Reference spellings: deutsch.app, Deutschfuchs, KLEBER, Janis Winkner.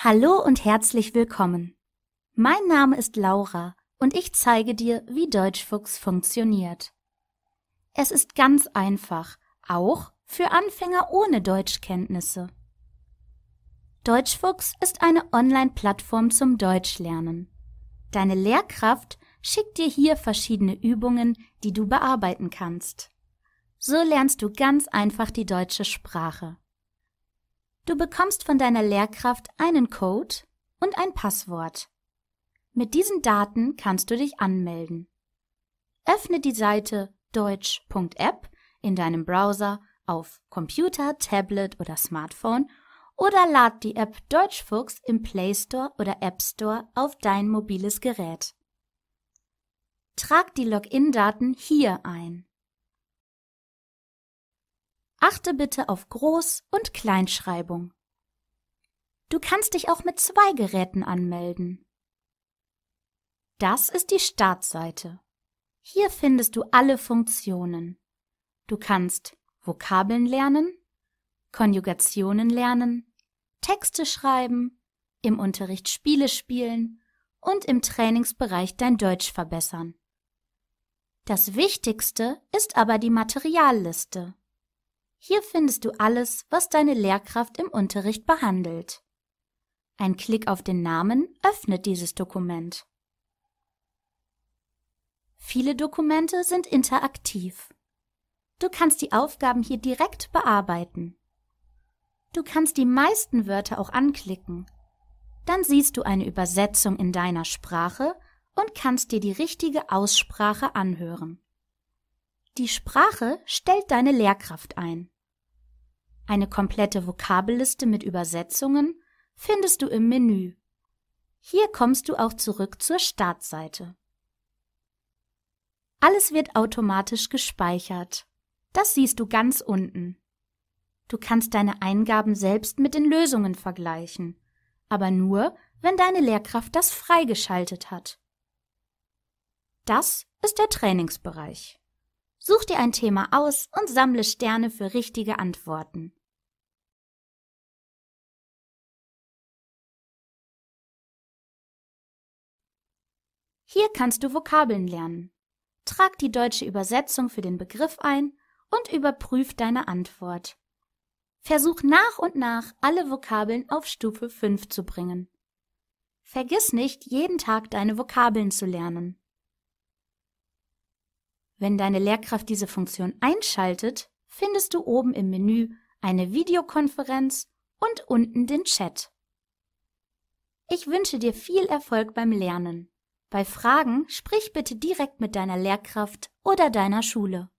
Hallo und herzlich willkommen. Mein Name ist Laura und ich zeige dir, wie Deutschfuchs funktioniert. Es ist ganz einfach, auch für Anfänger ohne Deutschkenntnisse. Deutschfuchs ist eine Online-Plattform zum Deutschlernen. Deine Lehrkraft schickt dir hier verschiedene Übungen, die du bearbeiten kannst. So lernst du ganz einfach die deutsche Sprache. Du bekommst von deiner Lehrkraft einen Code und ein Passwort. Mit diesen Daten kannst du dich anmelden. Öffne die Seite deutsch.app in deinem Browser auf Computer, Tablet oder Smartphone oder lad die App Deutschfuchs im Play Store oder App Store auf dein mobiles Gerät. Trag die Login-Daten hier ein. Achte bitte auf Groß- und Kleinschreibung. Du kannst dich auch mit zwei Geräten anmelden. Das ist die Startseite. Hier findest du alle Funktionen. Du kannst Vokabeln lernen, Konjugationen lernen, Texte schreiben, im Unterricht Spiele spielen und im Trainingsbereich dein Deutsch verbessern. Das Wichtigste ist aber die Materialliste. Hier findest du alles, was deine Lehrkraft im Unterricht behandelt. Ein Klick auf den Namen öffnet dieses Dokument. Viele Dokumente sind interaktiv. Du kannst die Aufgaben hier direkt bearbeiten. Du kannst die meisten Wörter auch anklicken. Dann siehst du eine Übersetzung in deiner Sprache und kannst dir die richtige Aussprache anhören. Die Sprache stellt deine Lehrkraft ein. Eine komplette Vokabelliste mit Übersetzungen findest du im Menü. Hier kommst du auch zurück zur Startseite. Alles wird automatisch gespeichert. Das siehst du ganz unten. Du kannst deine Eingaben selbst mit den Lösungen vergleichen, aber nur, wenn deine Lehrkraft das freigeschaltet hat. Das ist der Trainingsbereich. Such dir ein Thema aus und sammle Sterne für richtige Antworten. Hier kannst du Vokabeln lernen. Trag die deutsche Übersetzung für den Begriff ein und überprüf deine Antwort. Versuch nach und nach, alle Vokabeln auf Stufe 5 zu bringen. Vergiss nicht, jeden Tag deine Vokabeln zu lernen. Wenn deine Lehrkraft diese Funktion einschaltet, findest du oben im Menü eine Videokonferenz und unten den Chat. Ich wünsche dir viel Erfolg beim Lernen. Bei Fragen sprich bitte direkt mit deiner Lehrkraft oder deiner Schule.